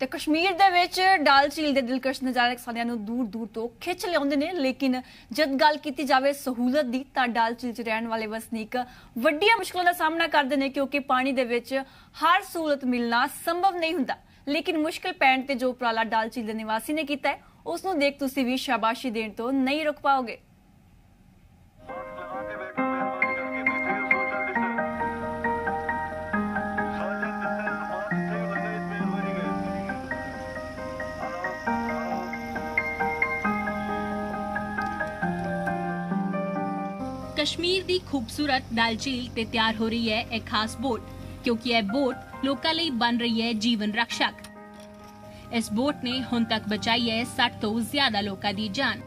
तो कश्मीर दे विच डल झील के दिलकश नज़ारे सारियां नूं दूर दूर तो खिंच लिआउंदे ने, लेकिन जद गल कीती जावे सहूलत दी तां डल झील च रहण वाले वसनीक वड्डियां मुश्किलां दा सामना करदे ने, क्योंकि पानी दे विच हर सहूलत मिलना संभव नहीं हुंदा। लेकिन मुश्किल पैण ते जो उपराला डल झील दे निवासी ने कीता है उस नूं देख तुसीं भी शाबाशी देण तो नहीं रुक पाओगे। कश्मीर दी खूबसूरत डल झील ते तैयार हो रही है एक खास बोट, क्योंकि यह बोट लोकां लई बन रही है जीवन रक्षक। इस बोट ने हुण तक बचाई है 60 तो ज्यादा लोकां दी जान।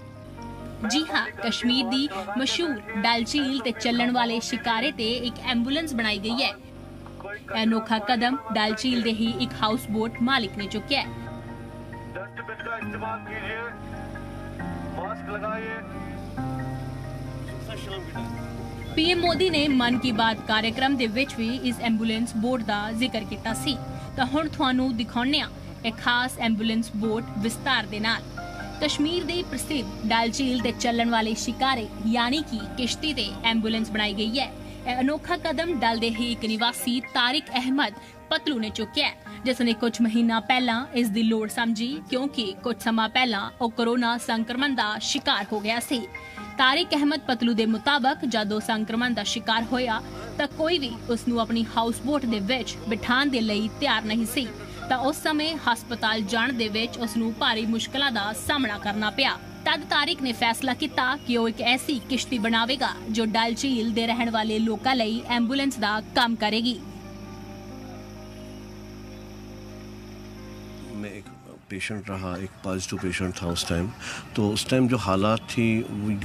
जी हां, कश्मीर दी मशहूर डल झील ते चलण वाले शिकारे ते एक एम्बुलेंस बनाई गई है। यह अनोखा कदम डल झील दे ही एक हाउस बोट मालिक ने चुकिया है। डस्टबिन का इस्तेमाल कीजिए, मास्क लगाइए। पीएम मोदी ने मन की बात कार्यक्रम दे विच भी इस एम्बुलेंस बोट दा जिक्र कीता सी, तां हुण तुहानू दिखाउने आ इक खास एम्बुलेंस बोट विस्तार दे नाल। कश्मीर दे प्रसिद्ध डल झील ते चलण वाले शिकारे यानी कि किश्ती ते एम्बुलेंस बनाई गई है। यह अनोखा कदम डल दे ही एक निवासी तारिक अहमद पतलू ने चुकिया है, जिसने कुछ महीना पहला इस दी लोड़ समझी, क्योंकि कुछ समा पहला ओ कोरोना संक्रमण दा शिकार हो गया सी। तारिक अहमद पतलू दे मुताबक जदों संक्रमण दा शिकार होया तां कोई भी उस नूं अपनी हाउस बोट दे विच बिठाण दे लई तैयार नहीं सी, तां उस समय हस्पताल जाण दे विच उस नूं भारी मुश्किलां दा सामना करना पिया। तद तारिक ने फैसला किया कि वह एक ऐसी किश्ती बनावेगा जो डल झील दे रहण वाले लोकां लई एम्बुलेंस दा काम करेगी। मैं एक पेशेंट रहा, एक पॉजिटिव पेशेंट था उस टाइम। तो उस टाइम जो हालात थी,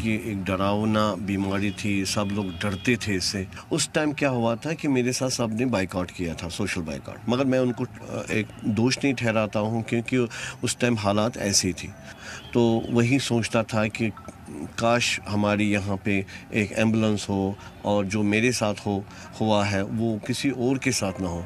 ये एक डरावना बीमारी थी, सब लोग डरते थे इससे। उस टाइम क्या हुआ था कि मेरे साथ सब ने बाइकआउट किया था, सोशल बाइकआउट, मगर मैं उनको एक दोष नहीं ठहराता हूँ, क्योंकि उस टाइम हालात ऐसी थी। तो वही सोचता था कि काश हमारी यहाँ पे एक एम्बुलेंस हो, और जो मेरे साथ हुआ है वो किसी और के साथ ना हो।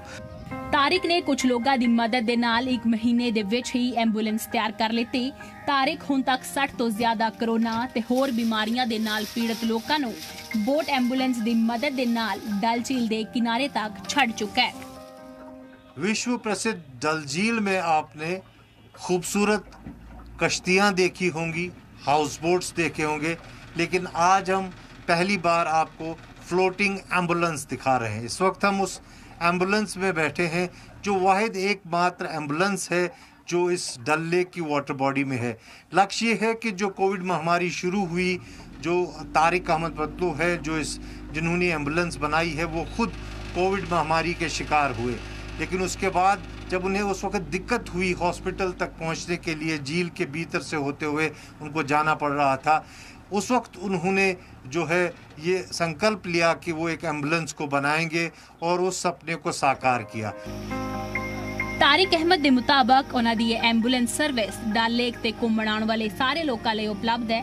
तारिक ने कुछ लोगों की मदद दे नाल एक महीने दे विच ही एम्बुलेंस तैयार कर लेती। तारिक हुण तक 60 तो ज्यादा कोरोना ते होर बीमारियां दे नाल पीड़ित लोकां नूं बोट एम्बुलेंस दी मदद दे नाल डल झील दे किनारे तक छड़ चुका है। विश्व प्रसिद्ध डल झील में आपने खूबसूरत कश्तियां देखी होंगी, हाउस बोट्स देखे होंगे, लेकिन आज हम पहली बार आपको फ्लोटिंग एम्बुलेंस दिखा रहे हैं। इस वक्त हम उस एम्बुलेंस में बैठे हैं जो वाहिद एकमात्र एम्बुलेंस है जो इस डल लेक की वाटर बॉडी में है। लक्ष्य ये है कि जो कोविड महामारी शुरू हुई, जो तारिक अहमद पतलू है जो इस जिन्होंने एम्बुलेंस बनाई है, वो खुद कोविड महामारी के शिकार हुए, लेकिन उसके बाद जब उन्हें उस वक्त दिक्कत हुई हॉस्पिटल तक पहुंचने के लिए, झील के भीतर से होते हुए उनको जाना पड़ रहा था, उस वक्त उन्होंने जो है ये संकल्प लिया कि वो एक एम्बुलेंस को बनाएंगे और उस सपने को साकार किया। तारिक अहमद के मुताबिक उन्हां दी एम्बुलेंस सर्विस डल लेक ते घूमण आउण वाले सारे लोकां लई उपलब्ध है।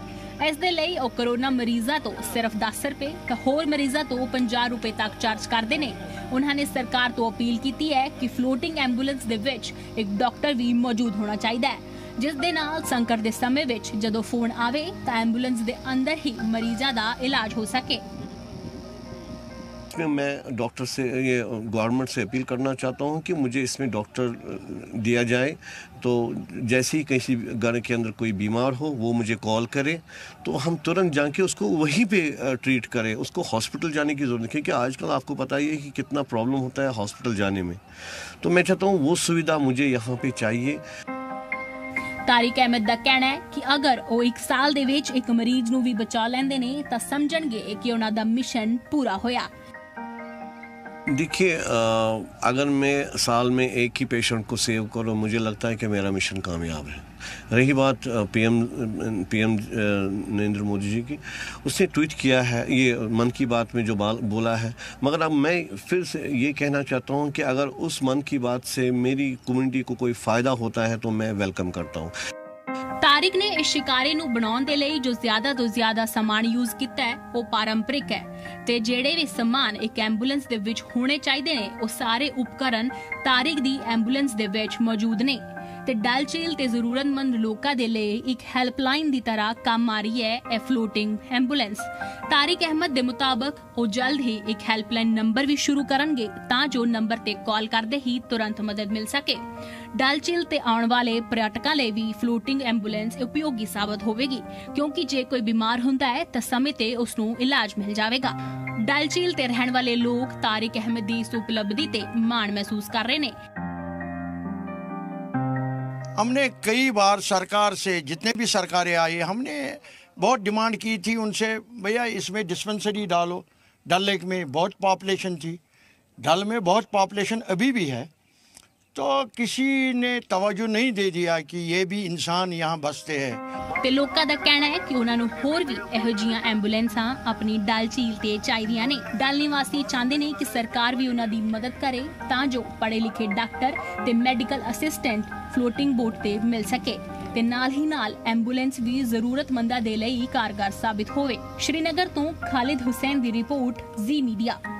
इस दे लई ओह कोरोना मरीजां तो सिर्फ 10 रुपए ते होर मरीजां तो 50 रुपए तक चार्ज करदे ने। उन्हां ने सरकार तो अपील कीती है कि फ्लोटिंग एम्बुलेंस दे विच एक डॉक्टर भी मौजूद होना चाहिदा है, जिस दे नाल संकट दे समय विच जदों फोन आवे तां एम्बुलेंस दे अंदर ही मरीजां दा इलाज हो सके। इसमें मैं डॉक्टर से, ये गवर्नमेंट से अपील करना चाहता हूँ कि मुझे इसमें डॉक्टर दिया जाए, तो जैसे ही किसी घर के अंदर कोई बीमार हो वो मुझे कॉल करे तो हम तुरंत जाके उसको वहीं पे ट्रीट करें, उसको हॉस्पिटल जाने की ज़रूरत नहीं, क्योंकि आजकल आपको पता ही है कि कितना प्रॉब्लम होता है हॉस्पिटल जाने में। तो मैं चाहता हूँ वो सुविधा मुझे यहाँ पर चाहिए। तारिक अहमद का कहना है कि अगर वह एक साल दे विच एक मरीज नूं भी बचा लैंदे ने तां समझणगे कि उन्हां दा मिशन पूरा होया। देखिए, अगर मैं साल में एक ही पेशेंट को सेव करूँ, मुझे लगता है कि मेरा मिशन कामयाब है। रही बात पीएम नरेंद्र मोदी जी की, उसने ट्वीट किया है, ये मन की बात में जो बोला है, मगर अब मैं फिर से ये कहना चाहता हूँ कि अगर उस मन की बात से मेरी कम्युनिटी को कोई फ़ायदा होता है तो मैं वेलकम करता हूँ। तारिक ने इस शिकारे नूं बनाउण दे लई जो ज्यादा तो ज्यादा समान यूज किया है वो पारंपरिक है, ते जेड़े भी समान एक एम्बुलेंस दे विच होने चाहिदे ने वो सारे उपकरण तारिक दी एम्बुलेंस दे विच मौजूद ने। ते डल झील ते जरूरतमंद लोकां दे लई इक हैल्पलाइन दी तरह काम आ रही है a floating ambulance. Tariq Ahmad दे मुताबिक ओह जल्द ही एक हैल्पलाइन नंबर भी शुरू करनगे तां जो नंबर ते कॉल करदे ही तुरंत मदद मिल सके। डल झील ते आने वाले पर्यटकों लई भी फ्लोटिंग एम्बुलेंस उपयोगी साबित होवेगी क्योंकि जे कोई बीमार हुंदा है तां समें ते उसनूं इलाज मिल जावेगा। डल झील ते रहण वाले लोग तारिक अहमद दी इस उपलब्धि ते माण महसूस कर रहे ने। हमने कई बार सरकार से, जितने भी सरकारें आई, हमने बहुत डिमांड की थी उनसे, भैया इसमें डिस्पेंसरी डालो। डल लेक में बहुत पॉपुलेशन थी, डल में बहुत पॉपुलेशन अभी भी है, तो किसी ने तवज्जो नहीं दे दिया कि ये भी इंसान यहाँ बसते हैं। ते लोकां दा कहना है कि उन्हां नूं होर भी इहो जिहियां एम्बुलेंसां अपनी डल झील ते चाहिदियां ने। डल निवासी चाहते ने कि सरकार भी उन्हां दी मदद करे तां जो पढ़े लिखे डॉक्टर ते मेडिकल असिस्टेंट फ्लोटिंग बोट ते मिल सके ते नाल ही नाल एम्बुलेंस भी जरूरतमंदां दे लई कारगर साबित होवे। श्रीनगर तो खालिद हुसैन की रिपोर्ट, जी मीडिया।